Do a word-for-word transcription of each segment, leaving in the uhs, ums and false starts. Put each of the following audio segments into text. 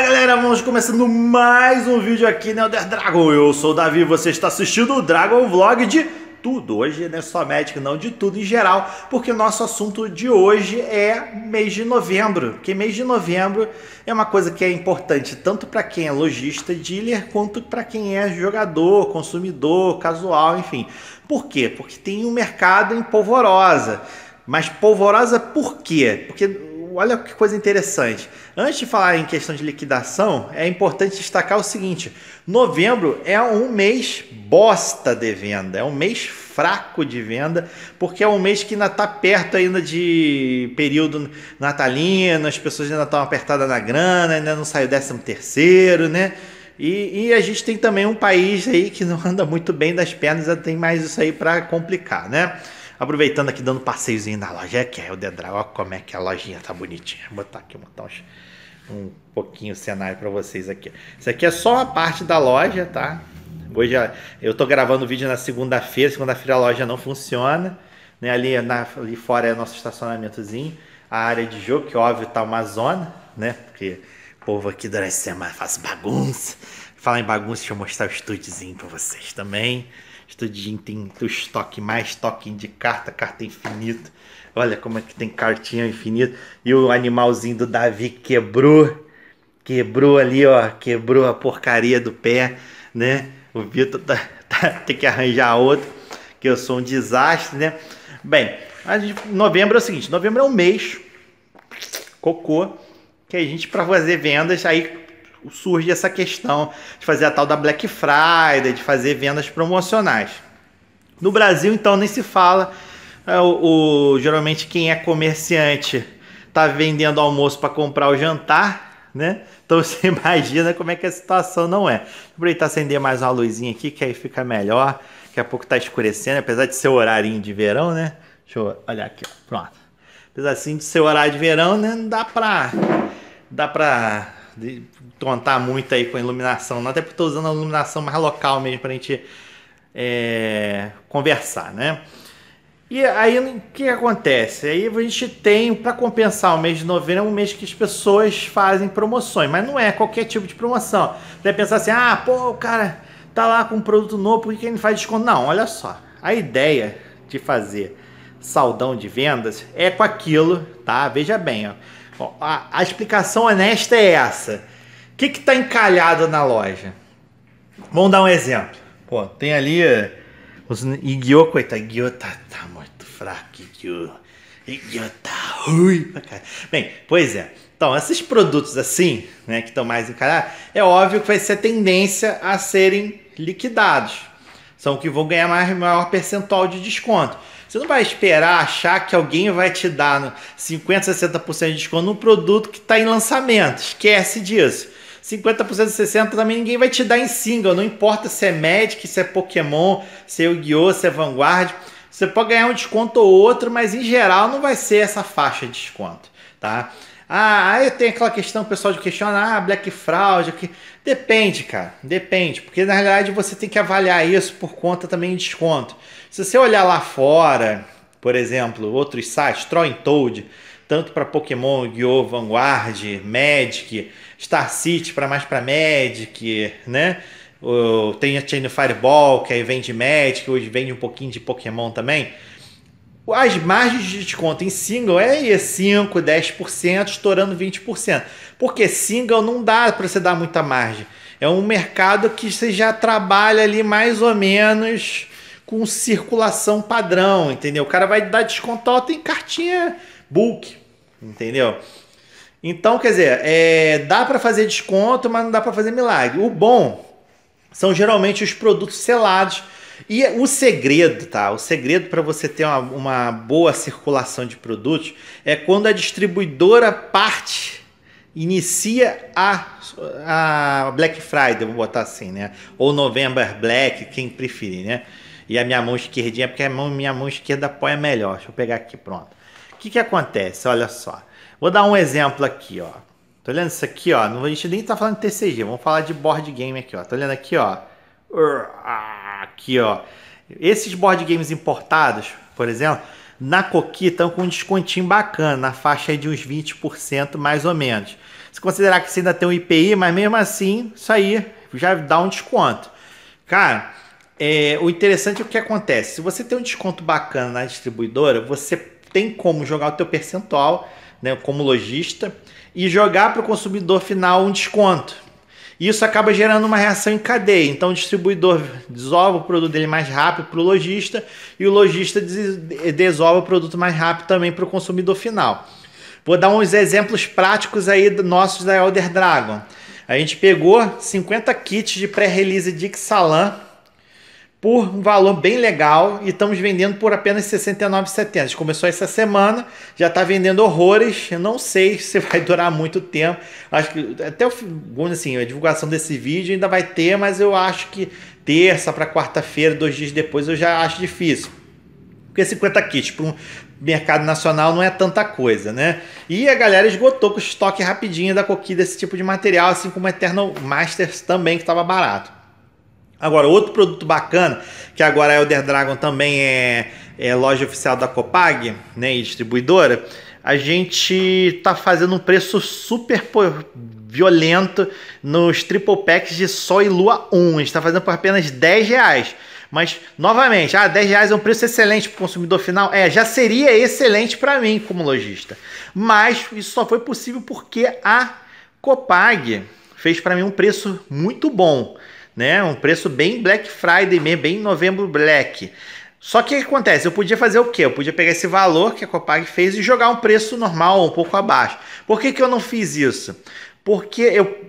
Fala galera, vamos começando mais um vídeo aqui no Elder Dragon. Eu sou o Davi, você está assistindo o Dragon Vlog de tudo. Hoje não é só Magic não, de tudo em geral, porque o nosso assunto de hoje é mês de novembro. Porque mês de novembro é uma coisa que é importante tanto para quem é lojista, dealer, quanto para quem é jogador, consumidor, casual, enfim. Por quê? Porque tem um mercado em polvorosa. Mas polvorosa por quê? Porque... olha que coisa interessante. Antes de falar em questão de liquidação, é importante destacar o seguinte: novembro é um mês bosta de venda, é um mês fraco de venda, porque é um mês que ainda está perto ainda de período natalino, as pessoas ainda estão apertadas na grana, ainda não saiu décimo terceiro, né? E, e a gente tem também um país aí que não anda muito bem das pernas, ainda tem mais isso aí para complicar, né? Aproveitando aqui, dando passeiozinho na loja, que é o Elder Dragon, olha como é que a lojinha tá bonitinha. Vou botar aqui, botar uns, um pouquinho o cenário para vocês aqui. Isso aqui é só a parte da loja, tá? Hoje eu tô gravando o vídeo na segunda-feira, segunda-feira a loja não funciona, né? Ali, na, ali fora é nosso estacionamentozinho, a área de jogo, que óbvio tá uma zona, né? Porque o povo aqui durante a semana faz bagunça. Falar em bagunça, deixa eu mostrar o estúdiozinho para vocês também. Estudinho tem o estoque, mais estoque de carta, carta infinito. Olha como é que tem cartinha infinito. E o animalzinho do Davi quebrou. Quebrou ali, ó. Quebrou a porcaria do pé, né? O Vitor tá, tá, tem que arranjar outro, que eu sou um desastre, né? Bem, a gente, novembro é o seguinte. Novembro é um mês cocô, que a gente, para fazer vendas, aí... surge essa questão de fazer a tal da Black Friday, de fazer vendas promocionais. No Brasil, então, nem se fala. O, o, geralmente, quem é comerciante tá vendendo almoço para comprar o jantar, né? Então, você imagina como é que a situação não é. Vou aproveitar acender mais uma luzinha aqui, que aí fica melhor. Daqui a pouco tá escurecendo, apesar de ser o horarinho de verão, né? Deixa eu olhar aqui, ó. Pronto. Apesar assim de ser o horário de verão, né? Não dá pra... dá pra... de contar muito aí com a iluminação, até porque estou usando a iluminação mais local mesmo para a gente é, conversar, né? E aí o que acontece? Aí a gente tem, para compensar o mês de novembro, é um mês que as pessoas fazem promoções, mas não é qualquer tipo de promoção. Você vai pensar assim, ah, pô, o cara tá lá com um produto novo, por que ele faz desconto? Não, olha só, a ideia de fazer saldão de vendas é com aquilo, tá? Veja bem, ó. A, a explicação honesta é essa. O que está encalhado na loja? Vamos dar um exemplo. Pô, tem ali os Yu-Gi-Oh, coitado, Yu-Gi-Oh tá, tá muito fraco, Yu-Gi-Oh. Yu-Gi-Oh tá ruim pra caralho. Bem, pois é. Então, esses produtos assim, né, que estão mais encalhados, é óbvio que vai ser a tendência a serem liquidados. São os que vão ganhar mais, maior percentual de desconto. Você não vai esperar achar que alguém vai te dar cinquenta, sessenta por cento de desconto num produto que está em lançamento. Esquece disso. cinquenta por cento, sessenta por cento também ninguém vai te dar em single. Não importa se é Magic, se é Pokémon, se é Yu-Gi-Oh, se é Vanguard. Você pode ganhar um desconto ou outro, mas em geral não vai ser essa faixa de desconto, tá? Ah, aí tem aquela questão, o pessoal questiona, ah, Black Friday, que... depende, cara, depende, porque na realidade você tem que avaliar isso por conta também de desconto. Se você olhar lá fora, por exemplo, outros sites, Troll and Toad, tanto para Pokémon, Yu-Gi-Oh, Vanguard, Magic, Star City, para mais para Magic, né? Tem a Chain Fireball, que aí vende Magic, hoje vende um pouquinho de Pokémon também. As margens de desconto em single é cinco, dez por cento, estourando vinte por cento. Porque single não dá para você dar muita margem. É um mercado que você já trabalha ali mais ou menos com circulação padrão, entendeu? O cara vai dar desconto, ó, tem cartinha bulk, entendeu? Então, quer dizer, é, dá para fazer desconto, mas não dá para fazer milagre. O bom são geralmente os produtos selados. E o segredo, tá? O segredo para você ter uma, uma boa circulação de produtos é quando a distribuidora parte, inicia a, a Black Friday, vou botar assim, né? Ou November Black, quem preferir, né? E a minha mão esquerdinha, porque a mão, minha mão esquerda apoia melhor. Deixa eu pegar aqui, pronto. O que que acontece? Olha só. Vou dar um exemplo aqui, ó. Tô olhando isso aqui, ó. Não, a gente nem tá falando de T C G, vamos falar de board game aqui, ó. Tô olhando aqui, ó. Aqui, ó, esses board games importados, por exemplo, na Coqui estão com um descontinho bacana, na faixa de uns vinte por cento mais ou menos. Se considerar que você ainda tem um I P I, mas mesmo assim, isso aí já dá um desconto. Cara, é, o interessante é o que acontece. Se você tem um desconto bacana na distribuidora, você tem como jogar o teu percentual, né, como lojista, e jogar para o consumidor final um desconto. Isso acaba gerando uma reação em cadeia. Então o distribuidor desova o produto dele mais rápido para o lojista e o lojista desova o produto mais rápido também para o consumidor final. Vou dar uns exemplos práticos aí nossos da Elder Dragon. A gente pegou cinquenta kits de pré-release de Xalan por um valor bem legal e estamos vendendo por apenas sessenta e nove reais e setenta centavos. A gente começou essa semana, já está vendendo horrores. Eu não sei se vai durar muito tempo. Acho que até o, assim, a divulgação desse vídeo ainda vai ter, mas eu acho que terça para quarta-feira, dois dias depois, eu já acho difícil. Porque cinquenta kits para um mercado nacional não é tanta coisa, né? E a galera esgotou com o estoque rapidinho da coquinha desse tipo de material, assim como a Eternal Masters também, que estava barato. Agora, outro produto bacana, que agora a Elder Dragon também é, é loja oficial da Copag, né, e distribuidora, a gente tá fazendo um preço super violento nos triple packs de Sol e Lua um. A gente tá fazendo por apenas dez reais. Mas, novamente, ah, dez reais é um preço excelente para o consumidor final? É, já seria excelente para mim como lojista. Mas isso só foi possível porque a Copag fez para mim um preço muito bom. Né? Um preço bem Black Friday, bem novembro Black. Só que o que acontece? Eu podia fazer o quê? Eu podia pegar esse valor que a Copag fez e jogar um preço normal, um pouco abaixo. Por que que eu não fiz isso? Porque eu...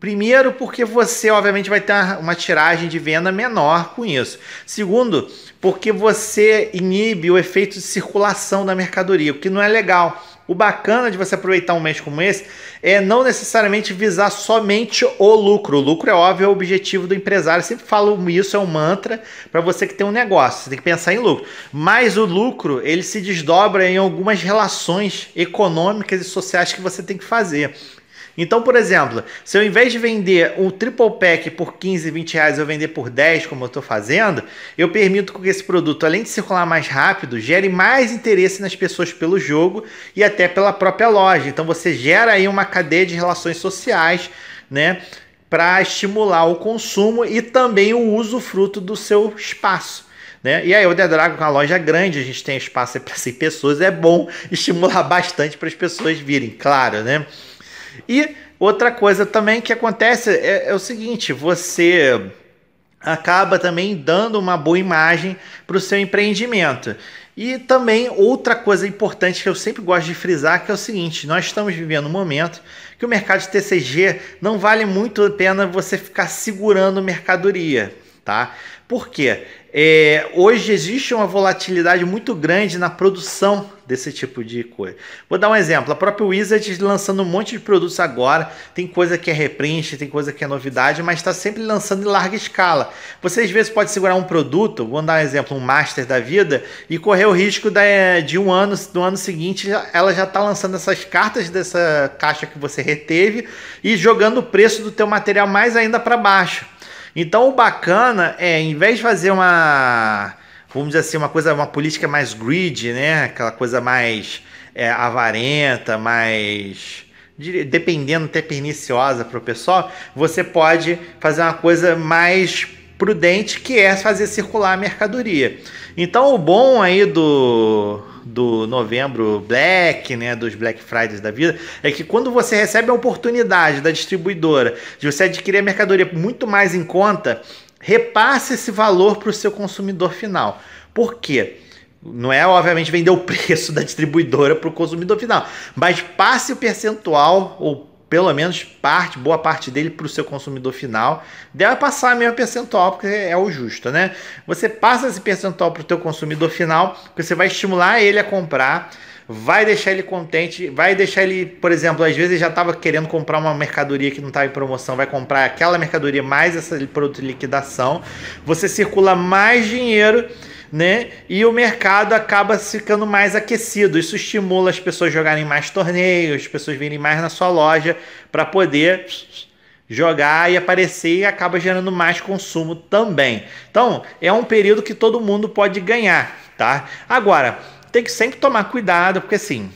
Primeiro, porque você, obviamente, vai ter uma tiragem de venda menor com isso. Segundo, porque você inibe o efeito de circulação da mercadoria, o que não é legal. O bacana de você aproveitar um mês como esse é não necessariamente visar somente o lucro. O lucro é óbvio, é o objetivo do empresário. Eu sempre falo isso, é um mantra para você que tem um negócio. Você tem que pensar em lucro. Mas o lucro, ele se desdobra em algumas relações econômicas e sociais que você tem que fazer. Então, por exemplo, se eu, ao invés de vender um triple pack por quinze, vinte reais, eu vender por dez, como eu estou fazendo, eu permito que esse produto, além de circular mais rápido, gere mais interesse nas pessoas pelo jogo e até pela própria loja. Então, você gera aí uma cadeia de relações sociais, né, para estimular o consumo e também o usufruto do seu espaço. Né? E aí, o Elder Dragon, com a loja grande, a gente tem espaço para cem pessoas, é bom estimular bastante para as pessoas virem, claro, né? E outra coisa também que acontece é, é o seguinte, você acaba também dando uma boa imagem para o seu empreendimento. E também outra coisa importante que eu sempre gosto de frisar, que é o seguinte, nós estamos vivendo um momento que o mercado de T C G não vale muito a pena você ficar segurando mercadoria, tá? Por quê? É, hoje existe uma volatilidade muito grande na produção desse tipo de coisa. Vou dar um exemplo. A própria Wizards lançando um monte de produtos agora. Tem coisa que é reprint, tem coisa que é novidade, mas está sempre lançando em larga escala. Você às vezes pode segurar um produto, vou dar um exemplo, um Master da vida, e correr o risco de, de um ano, do ano seguinte, ela já está lançando essas cartas dessa caixa que você reteve e jogando o preço do teu material mais ainda para baixo. Então o bacana é, em vez de fazer uma, vamos dizer assim, uma coisa, uma política mais greedy, né? Aquela coisa mais é, avarenta, mais dependendo até perniciosa para o pessoal, você pode fazer uma coisa mais prudente, que é fazer circular a mercadoria. Então o bom aí do do novembro Black, né, dos Black Fridays da vida, é que quando você recebe a oportunidade da distribuidora de você adquirir a mercadoria muito mais em conta, repasse esse valor para o seu consumidor final. Por quê? Não é, obviamente, vender o preço da distribuidora para o consumidor final, mas passe o percentual, ou pelo menos parte, boa parte dele para o seu consumidor final. Deve passar o mesmo percentual, porque é o justo, né? Você passa esse percentual para o teu consumidor final, porque você vai estimular ele a comprar, vai deixar ele contente, vai deixar ele, por exemplo, às vezes ele já estava querendo comprar uma mercadoria que não estava em promoção, vai comprar aquela mercadoria mais esse produto de liquidação, você circula mais dinheiro, né? E o mercado acaba ficando mais aquecido. Isso estimula as pessoas jogarem mais torneios, as pessoas virem mais na sua loja para poder jogar e aparecer, e acaba gerando mais consumo também. Então, é um período que todo mundo pode ganhar, tá? Agora, tem que sempre tomar cuidado, porque assim,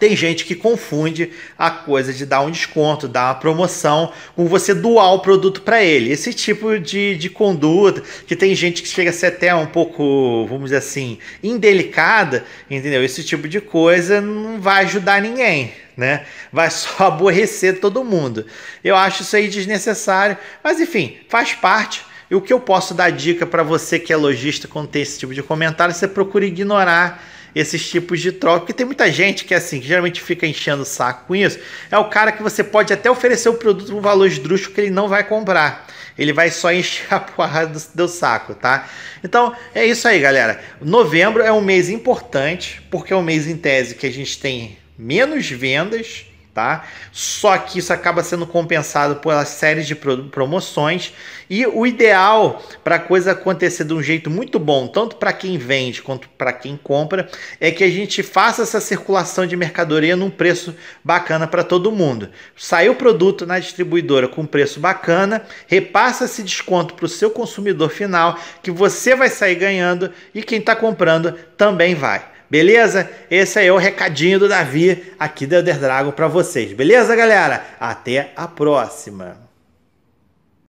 Tem gente que confunde a coisa de dar um desconto, dar uma promoção, com você doar o produto para ele. Esse tipo de, de conduta, que tem gente que chega a ser até um pouco, vamos dizer assim, indelicada, entendeu? Esse tipo de coisa não vai ajudar ninguém, né? Vai só aborrecer todo mundo. Eu acho isso aí desnecessário, mas enfim, faz parte. E o que eu posso dar dica para você que é lojista quando tem esse tipo de comentário, você procura ignorar esses tipos de troca, porque tem muita gente que é assim, que geralmente fica enchendo o saco com isso. É o cara que você pode até oferecer o produto por um valor esdrúxulo que ele não vai comprar. Ele vai só encher a porra do, do saco, tá? Então, é isso aí, galera. Novembro é um mês importante, porque é um mês em tese que a gente tem menos vendas, tá? Só que isso acaba sendo compensado pela série de promoções, e o ideal para a coisa acontecer de um jeito muito bom, tanto para quem vende quanto para quem compra, é que a gente faça essa circulação de mercadoria num preço bacana para todo mundo. Saiu o produto na distribuidora com preço bacana, repassa esse desconto para o seu consumidor final, que você vai sair ganhando e quem está comprando também vai. Beleza? Esse aí é o recadinho do Davi aqui do Elder Dragon para vocês. Beleza, galera? Até a próxima!